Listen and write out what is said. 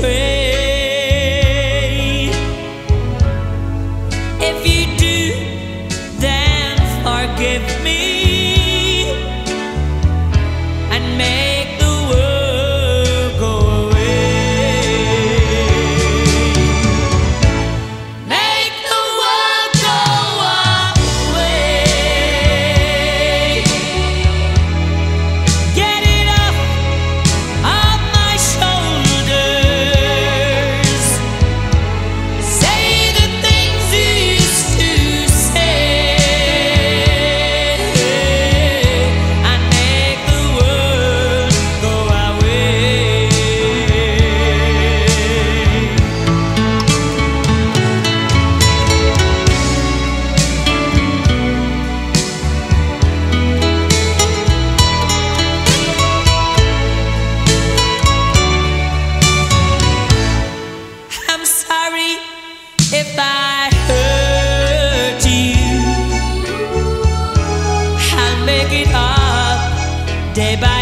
pray. If you do, then forgive me and make the world go away. Make the world go away. Get it off my shoulders. Say the things you used to say and make the world go away. I'm sorry if I hurt you. I'll make it up day by day.